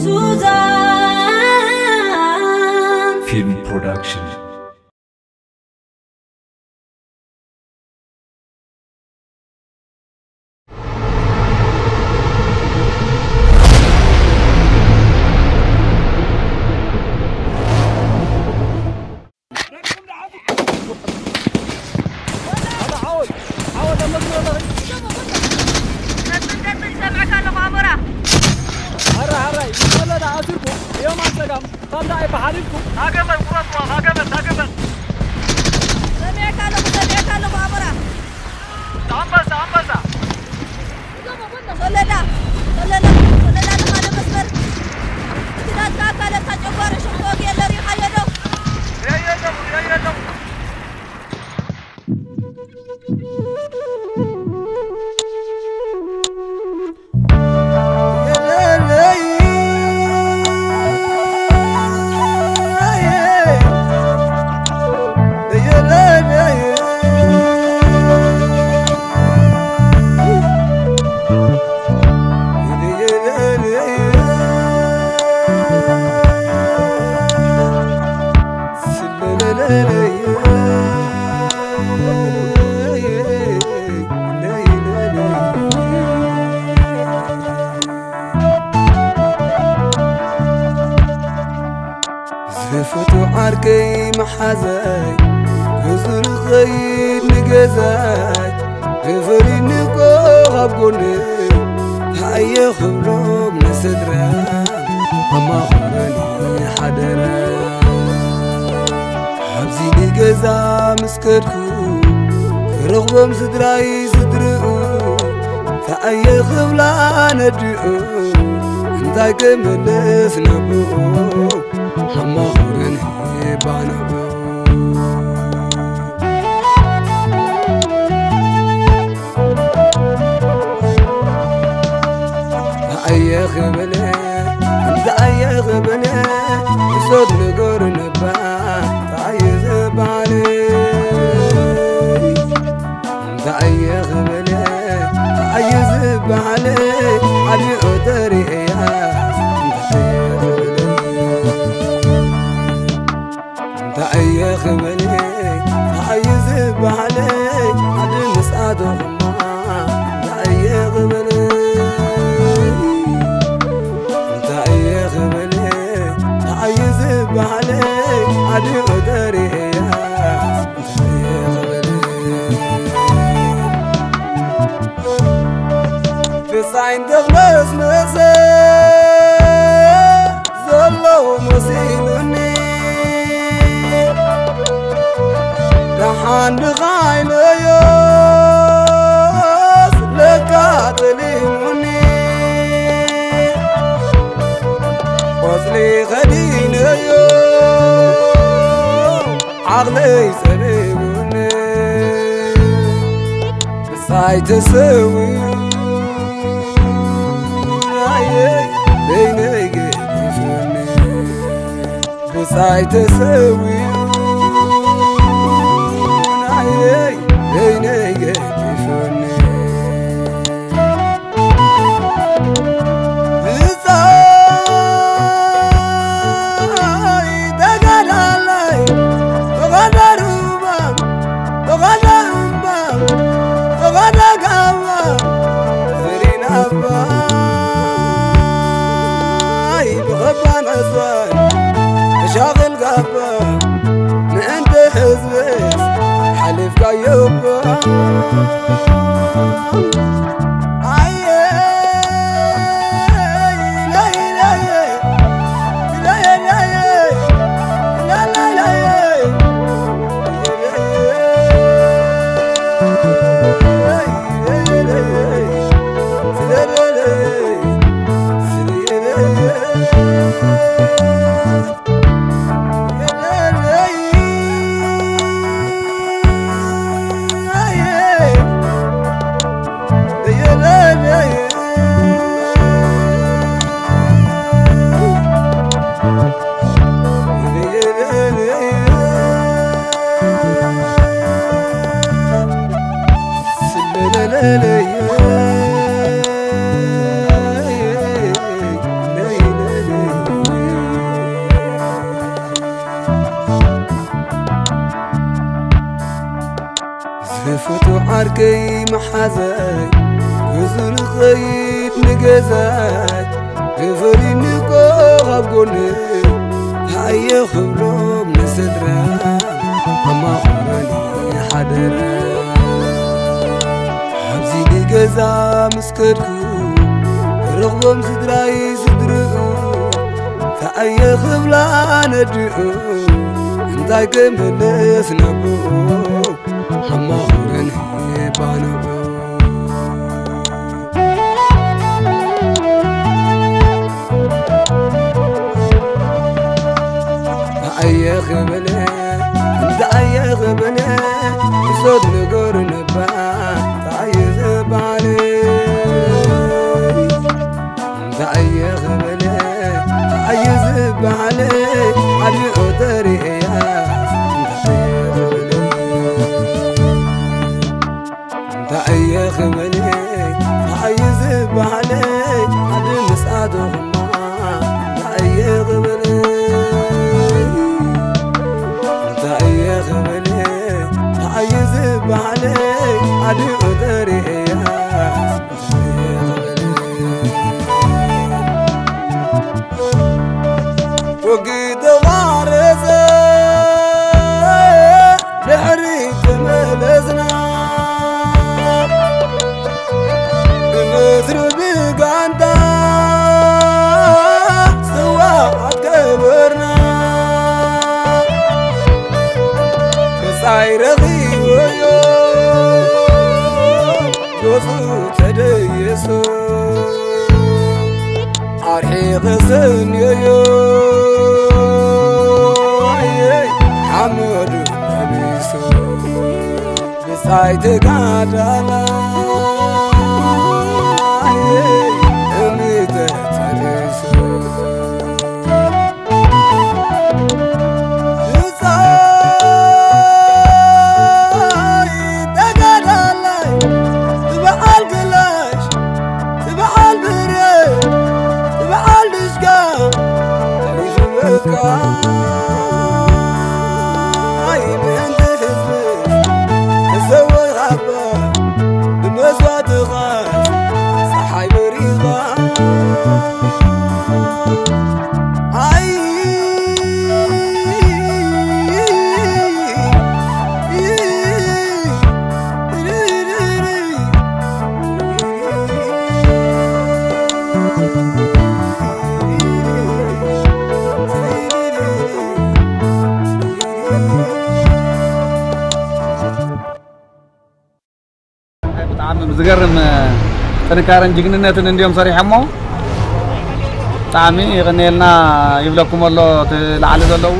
Suzan Film Production. عركي محزك يزول خيط نجزك يفري نقاب قلبي هاي خبرو من صدرك أما خبرني حدرك همزي نجزا مسكركو رغم صدراي صدركو هاي خبلا ندرو انتي كملس نبو حما خورن هيبانو أي خبلة انت أي خبلة صوت نقرن بها عايزب علي انت أي خبلة عايزب علي علي طريقي كارن جيننا تنديهم صريح مو طعمي يغني لنا يبلكم الله لعل الله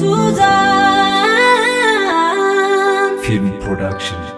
سوزان فيلم برودكشن.